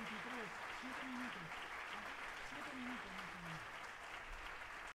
23, 7 minutos.